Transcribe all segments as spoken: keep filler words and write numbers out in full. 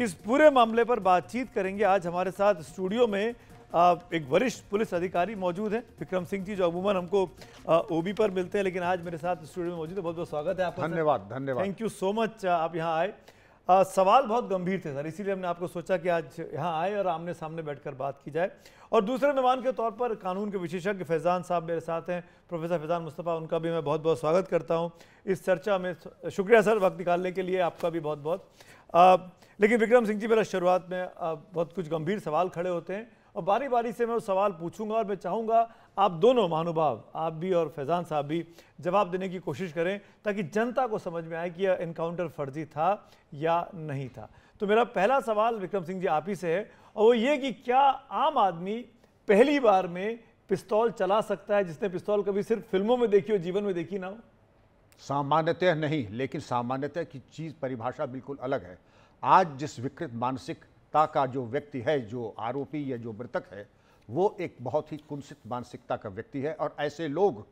इस पूरे मामले पर बातचीत करेंगे। आज हमारे साथ स्टूडियो में एक वरिष्ठ पुलिस अधिकारी मौजूद हैं, विक्रम सिंह जी, जो अमूमन हमको ओबी पर मिलते हैं, लेकिन आज मेरे साथ स्टूडियो में मौजूद है। बहुत बहुत स्वागत है आपका। धन्यवाद धन्यवाद थैंक यू सो मच आप यहाँ आए। आ, सवाल बहुत गंभीर थे सर, इसीलिए हमने आपको सोचा कि आज यहाँ आए और आमने सामने बैठकर बात की जाए। और दूसरे मेहमान के तौर पर कानून के विशेषज्ञ फैज़ान साहब मेरे साथ हैं, प्रोफेसर फैज़ान मुस्तफ़ा, उनका भी मैं बहुत बहुत स्वागत करता हूँ इस चर्चा में। शुक्रिया सर वक्त निकालने के लिए, आपका भी बहुत बहुत। लेकिन विक्रम सिंह जी, मेरा शुरुआत में बहुत कुछ गंभीर सवाल खड़े होते हैं और बारी बारी से मैं वो सवाल पूछूंगा और मैं चाहूँगा आप दोनों महानुभाव, आप भी और फैज़ान साहब भी, जवाब देने की कोशिश करें ताकि जनता को समझ में आए कि यह एनकाउंटर फर्जी था या नहीं था। तो मेरा पहला सवाल विक्रम सिंह जी आप ही से है, और वो ये कि क्या आम आदमी पहली बार में पिस्तौल चला सकता है, जिसने पिस्तौल कभी सिर्फ फिल्मों में देखी हो, जीवन में देखी ना हो? सामान्यतः नहीं, लेकिन सामान्यतः की चीज़ परिभाषा बिल्कुल अलग है। आज जिस विकृत मानसिकता का जो व्यक्ति है, जो आरोपी या जो मृतक है, वो एक बहुत ही कुंसित मानसिकता का व्यक्ति है। और ऐसे लोग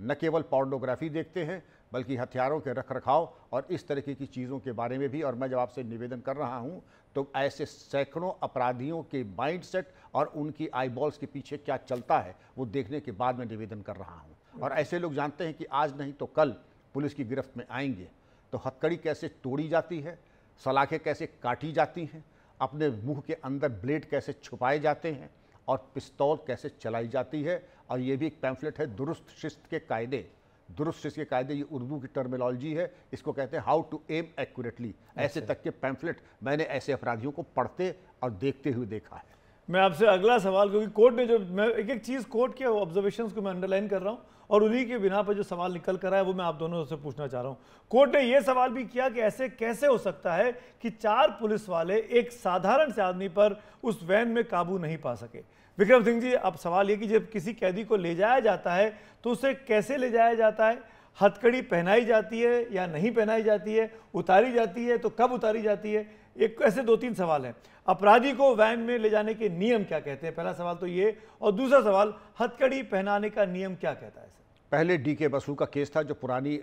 न केवल पोर्नोग्राफी देखते हैं बल्कि हथियारों के रखरखाव और इस तरीके की चीज़ों के बारे में भी। और मैं जब आपसे निवेदन कर रहा हूं तो ऐसे सैकड़ों अपराधियों के माइंडसेट और उनकी आईबॉल्स के पीछे क्या चलता है वो देखने के बाद मैं निवेदन कर रहा हूँ। और ऐसे लोग जानते हैं कि आज नहीं तो कल पुलिस की गिरफ्त में आएंगे। तो हथकड़ी कैसे तोड़ी जाती है, सलाखें कैसे काटी जाती हैं, अपने मुंह के अंदर ब्लेड कैसे छुपाए जाते हैं और पिस्तौल कैसे चलाई जाती है। और ये भी एक पैम्फलेट है, दुरुस्त शिस्त के कायदे। दुरुस्त शिस्त के कायदे, ये उर्दू की टर्मिनोलॉजी है, इसको कहते हैं हाउ टू एम एक्यूरेटली। ऐसे तक के पैम्फलेट मैंने ऐसे अपराधियों को पढ़ते और देखते हुए देखा है। मैं आपसे अगला सवाल, क्योंकि कोर्ट ने जो, मैं एक एक चीज़ कोर्ट के ऑब्जर्वेशंस को मैं अंडरलाइन कर रहा हूँ और उन्हीं के बिना पर जो सवाल निकल कर आया वो मैं आप दोनों से पूछना चाह रहा हूँ। कोर्ट ने ये सवाल भी किया कि ऐसे कैसे हो सकता है कि चार पुलिस वाले एक साधारण से आदमी पर उस वैन में काबू नहीं पा सके। विक्रम सिंह जी, अब सवाल ये कि जब किसी कैदी को ले जाया जाता है तो उसे कैसे ले जाया जाता है, हथकड़ी पहनाई जाती है या नहीं पहनाई जाती है, उतारी जाती है तो कब उतारी जाती है, एक ऐसे दो तीन सवाल हैं। अपराधी को वैन में ले जाने के नियम क्या कहते हैं, पहला सवाल तो ये, और दूसरा सवाल हथकड़ी पहनाने का नियम क्या कहता है? पहले डीके बसु का केस था जो पुरानी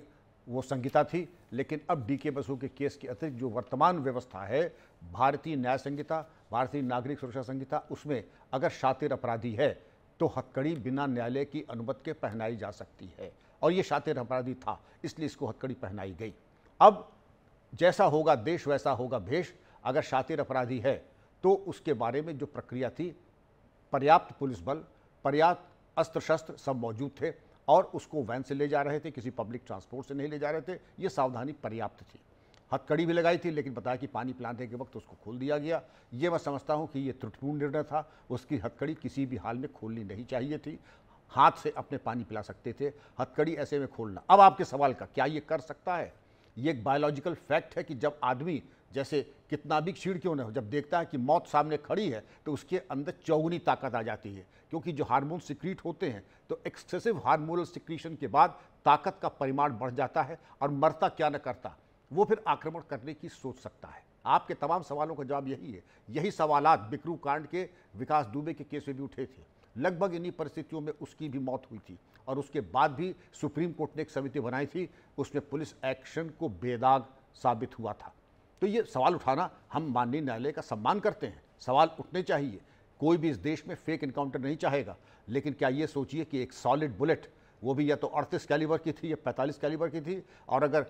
वो संहिता थी, लेकिन अब डीके बसु के केस के अतिरिक्त जो वर्तमान व्यवस्था है भारतीय न्याय संहिता, भारतीय नागरिक सुरक्षा संहिता, उसमें अगर शातिर अपराधी है तो हथकड़ी बिना न्यायालय की अनुमति के पहनाई जा सकती है। और ये शातिर अपराधी था इसलिए इसको हथकड़ी पहनाई गई। अब जैसा होगा देश वैसा होगा भेष। अगर शातिर अपराधी है तो उसके बारे में जो प्रक्रिया थी, पर्याप्त पुलिस बल, पर्याप्त अस्त्र शस्त्र सब मौजूद थे और उसको वैन से ले जा रहे थे, किसी पब्लिक ट्रांसपोर्ट से नहीं ले जा रहे थे, ये सावधानी पर्याप्त थी। हथकड़ी भी लगाई थी, लेकिन बताया कि पानी पिलाने के वक्त उसको खोल दिया गया। ये मैं समझता हूँ कि ये त्रुटिपूर्ण निर्णय था। उसकी हथकड़ी किसी भी हाल में खोलनी नहीं चाहिए थी। हाथ से अपने पानी पिला सकते थे, हथकड़ी ऐसे में खोलना। अब आपके सवाल का, क्या ये कर सकता है? ये एक बायोलॉजिकल फैक्ट है कि जब आदमी जैसे कितना भी क्षीण क्यों ना हो, जब देखता है कि मौत सामने खड़ी है तो उसके अंदर चौगुनी ताकत आ जाती है, क्योंकि जो हार्मोन सिक्रीट होते हैं तो एक्सेसिव हार्मोनल सिक्रीशन के बाद ताकत का परिमाण बढ़ जाता है और मरता क्या न करता वो फिर आक्रमण करने की सोच सकता है। आपके तमाम सवालों का जवाब यही है। यही सवालात बिक्रू कांड के विकास दुबे के केस में भी उठे थे। लगभग इन्हीं परिस्थितियों में उसकी भी मौत हुई थी और उसके बाद भी सुप्रीम कोर्ट ने एक समिति बनाई थी, उसमें पुलिस एक्शन को बेदाग साबित हुआ था। तो ये सवाल उठाना, हम माननीय न्यायालय का सम्मान करते हैं, सवाल उठने चाहिए। कोई भी इस देश में फेक इनकाउंटर नहीं चाहेगा, लेकिन क्या ये सोचिए कि एक सॉलिड बुलेट, वो भी या तो अड़तीस कैलिबर की थी या पैंतालीस कैलिबर की थी, और अगर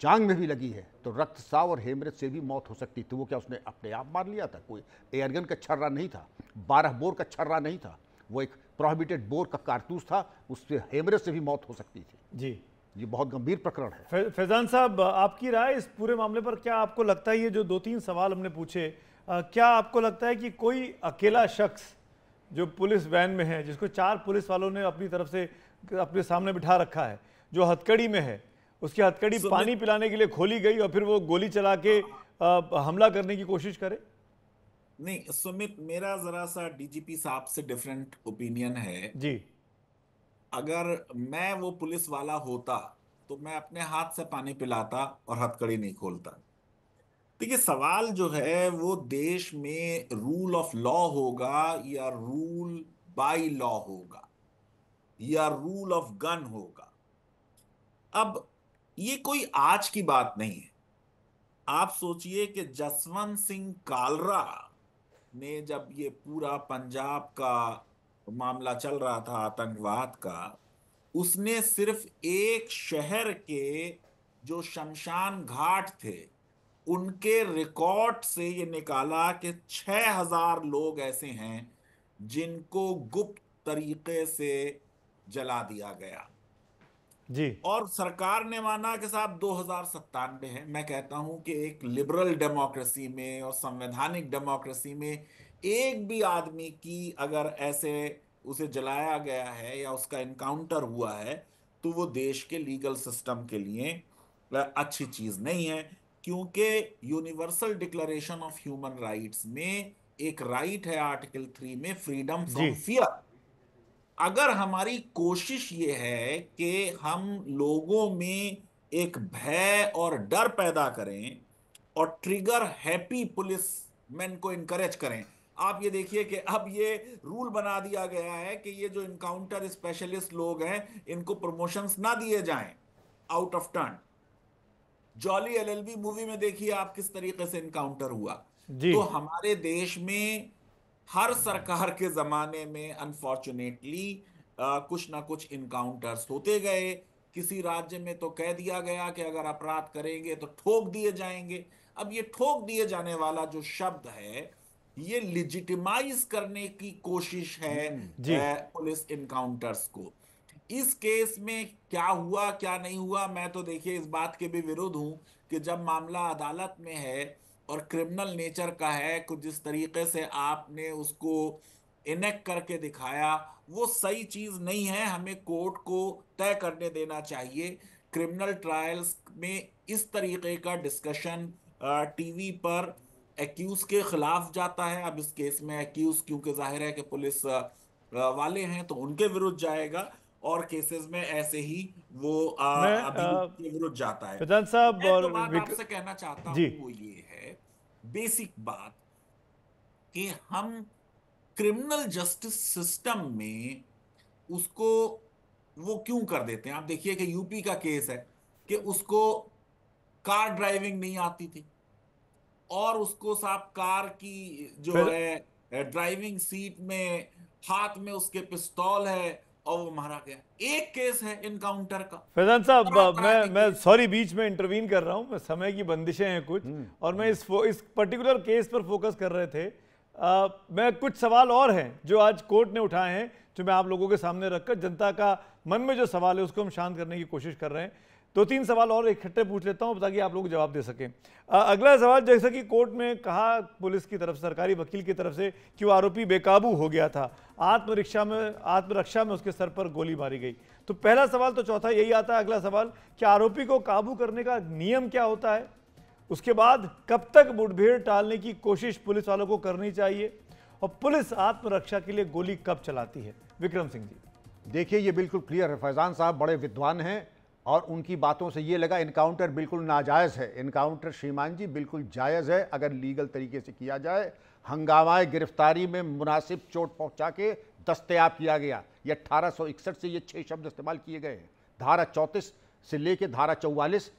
जांग में भी लगी है तो रक्तस्राव और हेमरेज से भी मौत हो सकती। तो वो क्या उसने अपने आप मार लिया था? कोई एयरगन का छर्रा नहीं था, बारह बोर का छर्रा नहीं था, वो एक प्रोहिबिटेड बोर का कारतूस था, उससे हेमरेज से भी मौत हो सकती थी। जी, ये बहुत गंभीर प्रकरण है। फैज़ान साहब, आपकी राय इस पूरे मामले पर क्या? आपको लगता है ये जो दो तीन सवाल हमने पूछे, आ, क्या आपको लगता है कि कोई अकेला शख्स जो पुलिस वैन में है, जिसको चार पुलिस वालों ने अपनी तरफ से अपने सामने बिठा रखा है, जो हथकड़ी में है, उसकी हथकड़ी पानी पिलाने के लिए खोली गई और फिर वो गोली चला के आ, हमला करने की कोशिश करे? नहीं सुमित, मेरा जरा सा डीजीपी साहब से डिफरेंट ओपिनियन है जी। अगर मैं वो पुलिस वाला होता तो मैं अपने हाथ से पानी पिलाता और हथकड़ी नहीं खोलता। देखिए, सवाल जो है वो देश में रूल ऑफ लॉ होगा या रूल बाय लॉ होगा या रूल ऑफ गन होगा। अब ये कोई आज की बात नहीं है। आप सोचिए कि जसवंत सिंह कालरा ने जब ये पूरा पंजाब का मामला चल रहा था आतंकवाद का, उसने सिर्फ एक शहर के जो शमशान घाट थे उनके रिकॉर्ड से ये निकाला कि छः हजार लोग ऐसे हैं जिनको गुप्त तरीके से जला दिया गया जी। और सरकार ने माना कि साहब दो हजार सत्तानवे है। मैं कहता हूं कि एक लिबरल डेमोक्रेसी में और संवैधानिक डेमोक्रेसी में एक भी आदमी की अगर ऐसे उसे जलाया गया है या उसका इनकाउंटर हुआ है तो वो देश के लीगल सिस्टम के लिए अच्छी चीज़ नहीं है, क्योंकि universal declaration of human rights में एक राइट है आर्टिकल थ्री में फ्रीडम फ्रॉम फियर। अगर हमारी कोशिश ये है कि हम लोगों में एक भय और डर पैदा करें और ट्रिगर हैप्पी पुलिस मैन को इनकरेज करें, आप ये देखिए कि अब ये रूल बना दिया गया है कि ये जो इनकाउंटर स्पेशलिस्ट लोग हैं इनको प्रमोशंस ना दिए जाएं out of turn. Jolly LLB movie में देखिए आप किस तरीके से इनकाउंटर हुआ। तो हमारे देश में हर सरकार के जमाने में अनफॉर्चुनेटली कुछ ना कुछ इनकाउंटर्स होते गए। किसी राज्य में तो कह दिया गया कि अगर अपराध करेंगे तो ठोक दिए जाएंगे। अब ये ठोक दिए जाने वाला जो शब्द है ये लिजिटिमाइज करने की कोशिश है पुलिस इनकाउंटर्स को। इस केस में क्या हुआ क्या नहीं हुआ, मैं तो देखिए इस बात के भी विरुद्ध हूं कि जब मामला अदालत में है और क्रिमिनल नेचर का है, कुछ जिस तरीके से आपने उसको इनेक्ट करके दिखाया वो सही चीज़ नहीं है। हमें कोर्ट को तय करने देना चाहिए। क्रिमिनल ट्रायल्स में इस तरीके का डिस्कशन टीवी पर एक्यूज के खिलाफ जाता है। अब इस केस में एक्यूज क्योंकि जाहिर है कि पुलिस वाले हैं तो उनके विरुद्ध जाएगा और केसेस में ऐसे ही वो विरुद्ध जाता है। फैजान साहब, मैं तो बात आपसे कहना चाहता हूँ वो ये है बेसिक बात कि हम क्रिमिनल जस्टिस सिस्टम में उसको वो क्यों कर देते हैं। आप देखिए कि यूपी का केस है कि उसको कार ड्राइविंग नहीं आती थी और उसको साहब कार की जो है ड्राइविंग सीट में हाथ में उसके पिस्तौल है और वो मारा गया। एक केस है इनकाउंटर का। फैजान साहब, मैं मैं सॉरी बीच में इंटरवीन कर रहा हूँ, समय की बंदिशें हैं कुछ और मैं इस इस पर्टिकुलर केस पर फोकस कर रहे थे। आ, मैं कुछ सवाल और हैं जो आज कोर्ट ने उठाए हैं जो मैं आप लोगों के सामने रखकर जनता का मन में जो सवाल है उसको हम शांत करने की कोशिश कर रहे हैं। दो तीन सवाल और इकट्ठे पूछ लेता हूँ ताकि आप लोग जवाब दे सकें। आ, अगला सवाल, जैसा कि कोर्ट में कहा पुलिस की तरफ सरकारी वकील की तरफ से कि वो आरोपी बेकाबू हो गया था, आत्मरक्षा में आत्मरक्षा में उसके सर पर गोली मारी गई। तो पहला सवाल तो चौथा यही आता है, अगला सवाल कि आरोपी को काबू करने का नियम क्या होता है, उसके बाद कब तक मुठभेड़ टालने की कोशिश पुलिस वालों को करनी चाहिए और पुलिस आत्मरक्षा के लिए गोली कब चलाती है। विक्रम सिंह जी, देखिए ये बिल्कुल क्लियर है, फैजान साहब बड़े विद्वान हैं और उनकी बातों से ये लगा इनकाउंटर बिल्कुल नाजायज़ है। इनकाउंटर श्रीमान जी बिल्कुल जायज़ है अगर लीगल तरीके से किया जाए। हंगामाए गिरफ्तारी में मुनासिब चोट पहुंचा के दस्तयाब किया गया। ये अट्ठारह सौ इकसठ से ये छः शब्द इस्तेमाल किए गए हैं। धारा चौंतीस से लेके धारा चौवालीस,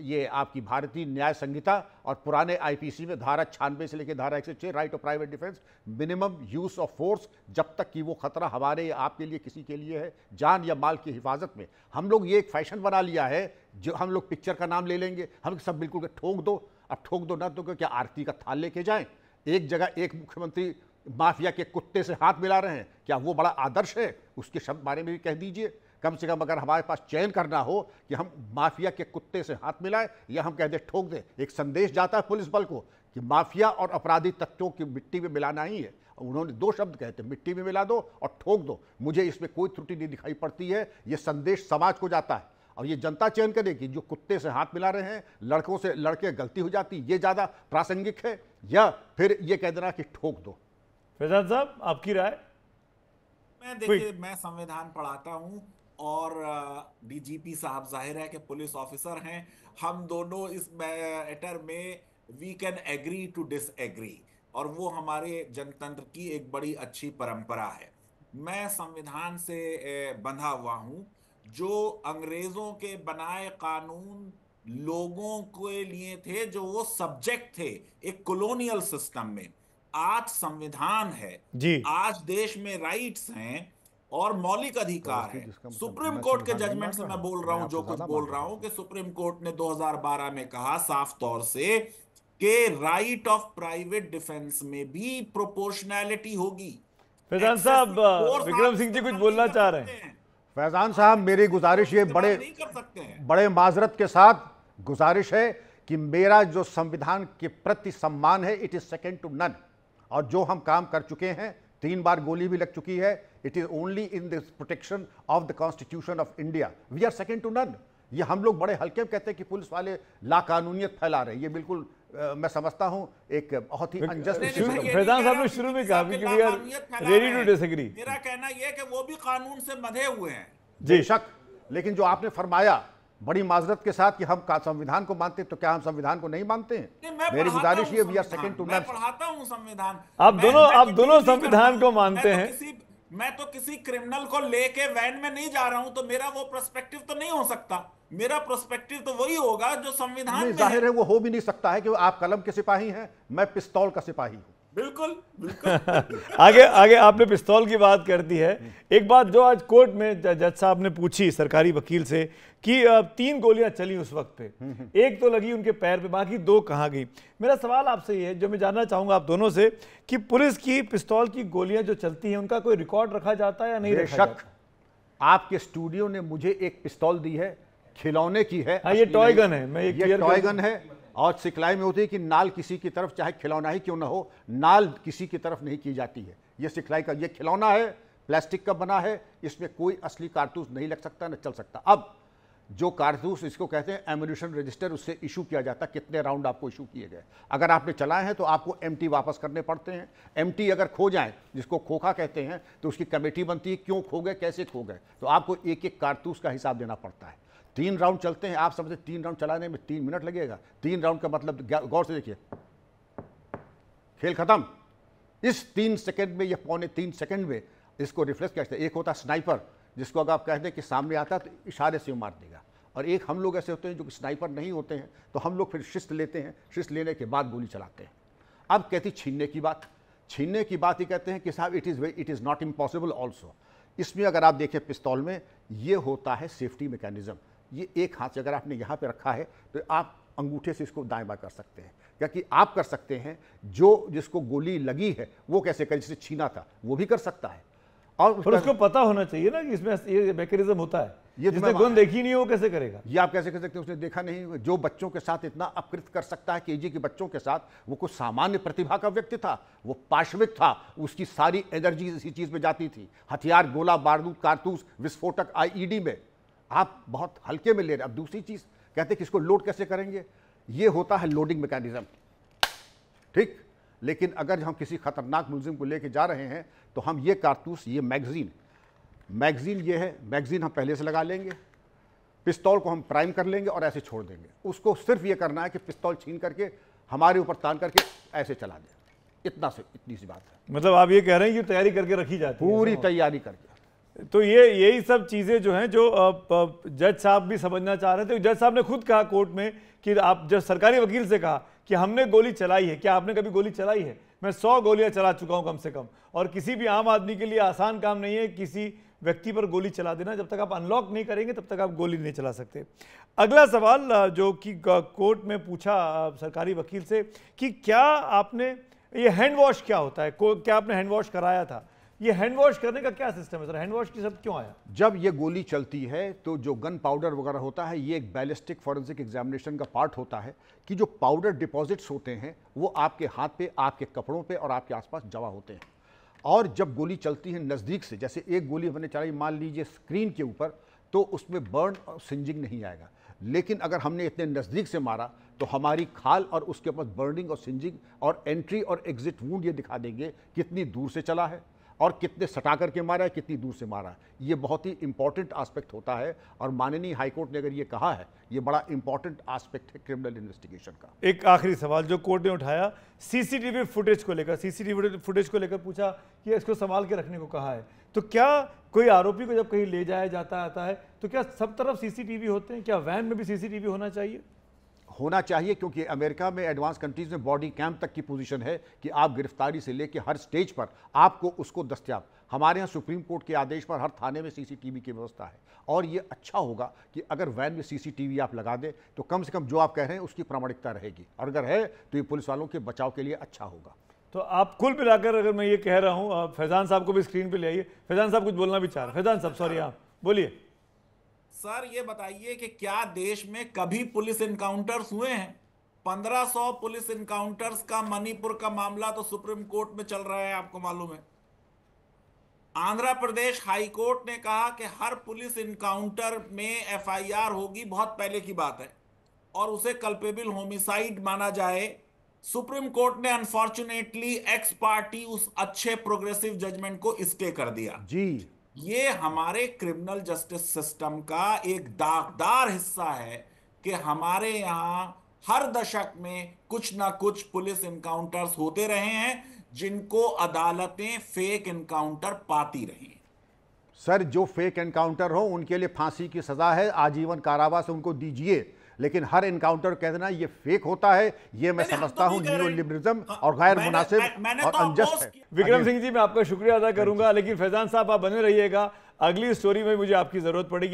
ये आपकी भारतीय न्याय संहिता और पुराने आईपीसी में धारा छियानवे से लेकर धारा एक सौ छह, right of private defence, minimum use of force जब तक कि वो खतरा हमारे या आपके लिए किसी के लिए है, जान या माल की हिफाजत में। हम लोग ये एक फैशन बना लिया है जो हम लोग पिक्चर का नाम ले लेंगे, हम सब बिल्कुल ठोक दो। अब ठोक दो ना तो क्या आरती का थाल लेके जाएँ। एक जगह एक मुख्यमंत्री माफिया के कुत्ते से हाथ मिला रहे हैं, क्या वो बड़ा आदर्श है? उसके शब्द बारे में भी कह दीजिए कम से कम। अगर हमारे पास चयन करना हो कि हम माफिया के कुत्ते से हाथ मिलाएं या हम कह दें ठोक दें, एक संदेश जाता है पुलिस बल को कि माफिया और अपराधी तत्वों की मिट्टी में मिलाना ही है। उन्होंने दो शब्द कहे थे, मिट्टी में मिला दो और ठोक दो। मुझे इसमें कोई त्रुटि नहीं दिखाई पड़ती है। ये संदेश समाज को जाता है और ये जनता चयन करेगी जो कुत्ते से हाथ मिला रहे हैं, लड़कों से लड़के गलती हो जाती, ये ज़्यादा प्रासंगिक है या फिर ये कह देना कि ठोक दो। फैजान साहब, आपकी राय? मैं देखिए मैं संविधान पढ़ाता हूँ और डीजीपी साहब जाहिर है कि पुलिस ऑफिसर हैं, हम दोनों इस मैटर में we can agree to disagree और वो हमारे जनतंत्र की एक बड़ी अच्छी परंपरा है। मैं संविधान से बंधा हुआ हूँ। जो अंग्रेज़ों के बनाए कानून लोगों के लिए थे जो वो सब्जेक्ट थे एक कॉलोनियल सिस्टम में। आज संविधान है जी, आज देश में राइट्स हैं और मौलिक अधिकार है। सुप्रीम कोर्ट के जजमेंट से मैं बोल रहा हूं जो कुछ बोल रहा हूं कि सुप्रीम कोर्ट ने दो हज़ार बारह में कहा साफ तौर से कि राइट ऑफ प्राइवेट डिफेंस में भी प्रोपोर्शनैलिटी होगी। फैजान साहब, विक्रम सिंह जी कुछ बोलना चाह रहे हैं। फैजान साहब, मेरी गुजारिश ये बड़े बड़े माजरत के साथ गुजारिश है कि मेरा जो संविधान के प्रति सम्मान है, it is second to none, और जो हम काम कर चुके हैं, तीन बार गोली भी लग चुकी है, it is only in this protection of the constitution of India, we are second to none. ये हम लोग बड़े हल्के में कहते हैं कि पुलिस वाले लाकानूनियत फैला रहे हैं, ये बिल्कुल आ, मैं समझता हूं एक बहुत ही अनजस्ट। फैजान साहब ने शुरू में कहा कि we are ready to disagree. मेरा कहना यह है कि वो भी कानून से बंधे हुए हैं जी शक, लेकिन जो आपने फरमाया बड़ी माजरत के साथ कि हम संविधान को मानते हैं, तो क्या हम संविधान को नहीं मानते हैं? मेरी गुजारिश ये, we are second to none. पढ़ाता हूं संविधान, आप दोनों आप दोनों संविधान को मानते हैं। मैं तो किसी क्रिमिनल को लेके वैन में नहीं जा रहा हूं, तो मेरा वो पर्सपेक्टिव तो नहीं हो सकता। मेरा पर्सपेक्टिव तो वही होगा जो संविधान में जाहिर है, वो हो भी नहीं सकता है कि आप कलम के सिपाही हैं, मैं पिस्तौल का सिपाही हूँ। बिल्कुल बिल्कुल। आगे आगे आपने पिस्तौल की बात कर दी है। एक बात जो आज कोर्ट में जज साहब ने पूछी सरकारी वकील से कि तीन गोलियां चली उस वक्त पे, एक तो लगी उनके पैर पे, बाकी दो कहाँ गई। मेरा सवाल आपसे ये है जो मैं जानना चाहूँगा आप दोनों से कि पुलिस की पिस्तौल की गोलियां जो चलती हैं उनका कोई रिकॉर्ड रखा जाता है या नहीं रखा जाता? आपके स्टूडियो ने मुझे एक पिस्तौल दी है, खिलौने की है, ये टॉय गन है, मैं ये टॉय गन है और सिखलाई में होती है कि नाल किसी की तरफ, चाहे खिलौना ही क्यों ना हो, नाल किसी की तरफ नहीं की जाती है। ये सिखलाई का, ये खिलौना है, प्लास्टिक का बना है, इसमें कोई असली कारतूस नहीं लग सकता, न चल सकता। अब जो कारतूस, इसको कहते हैं एम्यूनिशन रजिस्टर, उससे इशू किया जाता है कितने राउंड आपको इशू किए गए। अगर आपने चलाए हैं तो आपको एमटी वापस करने पड़ते हैं। एमटी अगर खो जाएं, जिसको खोखा कहते हैं, तो उसकी कमेटी बनती है क्यों खो गए, कैसे खो गए, तो आपको एक एक कारतूस का हिसाब देना पड़ता है। तीन राउंड चलते हैं, आप समझते तीन राउंड चलाने में तीन मिनट लगेगा। तीन राउंड का मतलब गौर से देखिए, खेल खत्म। इस तीन सेकंड में या पौने तीन सेकंड में इसको रिफ्लेक्स कहते हैं। एक होता है स्नाइपर, जिसको अगर आप कह दें कि सामने आता है तो इशारे से मार देगा, और एक हम लोग ऐसे होते हैं जो कि स्नाइपर नहीं होते हैं, तो हम लोग फिर शिस्त लेते हैं, शिस्त लेने के बाद गोली चलाते हैं। अब कहती छीनने की बात, छीनने की बात ही कहते हैं कि साहब it is it is not impossible also. इसमें अगर आप देखें पिस्तौल में ये होता है सेफ्टी मैकेनिज्म, ये एक हाथ से अगर आपने यहाँ पे रखा है तो आप अंगूठे से इसको दाएं बाएं कर सकते हैं, क्या कि आप कर सकते हैं। जो जिसको गोली लगी है वो कैसे कर, जिससे छीना था वो भी कर सकता है, और उसका, उसको पता होना चाहिए ना कि इसमें ये मैकेनिज्म होता है। ये जिसने गन देखी नहीं है वो कैसे करेगा? ये आप कैसे कर सकते हैं, उसने देखा नहीं। जो बच्चों के साथ इतना अपकृत कर सकता है, के जी के बच्चों के साथ, वो कुछ सामान्य प्रतिभा का व्यक्ति था, वो पार्श्विक था, उसकी सारी एनर्जी इसी चीज़ में जाती थी। हथियार, गोला बारूद, कारतूस, विस्फोटक, आई ई डी में आप बहुत हल्के में ले रहे। अब दूसरी चीज़ कहते हैं कि इसको लोड कैसे करेंगे, ये होता है लोडिंग मैकेनिज्म, ठीक। लेकिन अगर हम किसी खतरनाक मुलजिम को लेके जा रहे हैं तो हम ये कारतूस, ये मैगज़ीन, मैगज़ीन ये है, मैगज़ीन हम पहले से लगा लेंगे, पिस्तौल को हम प्राइम कर लेंगे और ऐसे छोड़ देंगे। उसको सिर्फ ये करना है कि पिस्तौल छीन करके हमारे ऊपर तान करके ऐसे चला दें, इतना से इतनी सी बात है। मतलब आप ये कह रहे हैं कि तैयारी करके रखी जाती है, पूरी तैयारी करके। तो ये यही सब चीज़ें जो हैं जो जज साहब भी समझना चाह रहे थे। जज साहब ने खुद कहा कोर्ट में कि आप, जब सरकारी वकील से कहा कि हमने गोली चलाई है, क्या आपने कभी गोली चलाई है? मैं सौ गोलियां चला चुका हूं कम से कम, और किसी भी आम आदमी के लिए आसान काम नहीं है किसी व्यक्ति पर गोली चला देना। जब तक आप अनलॉक नहीं करेंगे तब तक आप गोली नहीं चला सकते। अगला सवाल जो कि कोर्ट में पूछा सरकारी वकील से कि क्या आपने ये हैंड वॉश, क्या होता है, क्या आपने हैंड वॉश कराया था? ये हैंड वॉश करने का क्या सिस्टम है सर? हैंड वॉश की शब्द क्यों आया? जब ये गोली चलती है तो जो गन पाउडर वगैरह होता है, ये एक बैलिस्टिक फॉरेंसिक एग्जामिनेशन का पार्ट होता है कि जो पाउडर डिपॉजिट्स होते हैं वो आपके हाथ पे, आपके कपड़ों पे और आपके आसपास जमा होते हैं। और जब गोली चलती है नज़दीक से, जैसे एक गोली हमने चलाई मान लीजिए स्क्रीन के ऊपर, तो उसमें बर्न और सिंजिंग नहीं आएगा, लेकिन अगर हमने इतने नज़दीक से मारा तो हमारी खाल और उसके पास बर्निंग और सिंजिंग और एंट्री और एग्जिट वूंड ये दिखा देंगे कितनी दूर से चला है। और कितने सटा करके मारा है, कितनी दूर से मारा है, ये बहुत ही इम्पॉर्टेंट आस्पेक्ट होता है। और माननीय हाईकोर्ट ने अगर ये कहा है, ये बड़ा इम्पॉर्टेंट आस्पेक्ट है क्रिमिनल इन्वेस्टिगेशन का। एक आखिरी सवाल जो कोर्ट ने उठाया सीसीटीवी फुटेज को लेकर, सीसीटीवी फुटेज को लेकर पूछा कि इसको संभाल के रखने को कहा है, तो क्या कोई आरोपी को जब कहीं ले जाया जाता आता है तो क्या सब तरफ सीसीटीवी होते हैं? क्या वैन में भी सीसीटीवी होना चाहिए? होना चाहिए, क्योंकि अमेरिका में एडवांस कंट्रीज़ में बॉडी कैम तक की पोजीशन है कि आप गिरफ्तारी से लेके हर स्टेज पर आपको उसको दस्तियाब। हमारे यहाँ सुप्रीम कोर्ट के आदेश पर हर थाने में सीसीटीवी की व्यवस्था है। और ये अच्छा होगा कि अगर वैन में सीसीटीवी आप लगा दें तो कम से कम जो आप कह रहे हैं उसकी प्रामाणिकता रहेगी, और अगर है तो ये पुलिस वालों के बचाव के लिए अच्छा होगा। तो आप कुल मिलाकर अगर मैं ये कह रहा हूँ, फैजान साहब को भी स्क्रीन पर ले आइए, फैजान साहब कुछ बोलना भी चाह रहे हैं। फैजान साहब सॉरी आप बोलिए। सर ये बताइए कि क्या देश में कभी पुलिस इनकाउंटर्स हुए हैं? पंद्रह सौ पुलिस इनकाउंटर्स का मणिपुर का मामला तो सुप्रीम कोर्ट में चल रहा है, आपको मालूम है। आंध्र प्रदेश हाई कोर्ट ने कहा कि हर पुलिस इनकाउंटर में एफआईआर होगी, बहुत पहले की बात है, और उसे कल्पेबल होमिसाइड माना जाए। सुप्रीम कोर्ट ने अनफॉर्चुनेटली एक्स पार्टी उस अच्छे प्रोग्रेसिव जजमेंट को स्टे कर दिया जी। ये हमारे क्रिमिनल जस्टिस सिस्टम का एक दागदार हिस्सा है कि हमारे यहाँ हर दशक में कुछ ना कुछ पुलिस इनकाउंटर्स होते रहे हैं, जिनको अदालतें फेक इनकाउंटर पाती रही हैं। सर जो फेक इनकाउंटर हो उनके लिए फांसी की सजा है, आजीवन कारावास उनको दीजिए, लेकिन हर इनकाउंटर कह देना ये फेक होता है, ये मैं समझता हूँ न्यू लिबरलिज्म और गैर मुनासिब और अनजस्ट है। विक्रम सिंह जी मैं आपका शुक्रिया अदा करूंगा, लेकिन फैजान साहब आप बने रहिएगा, अगली स्टोरी में मुझे आपकी जरूरत पड़ेगी।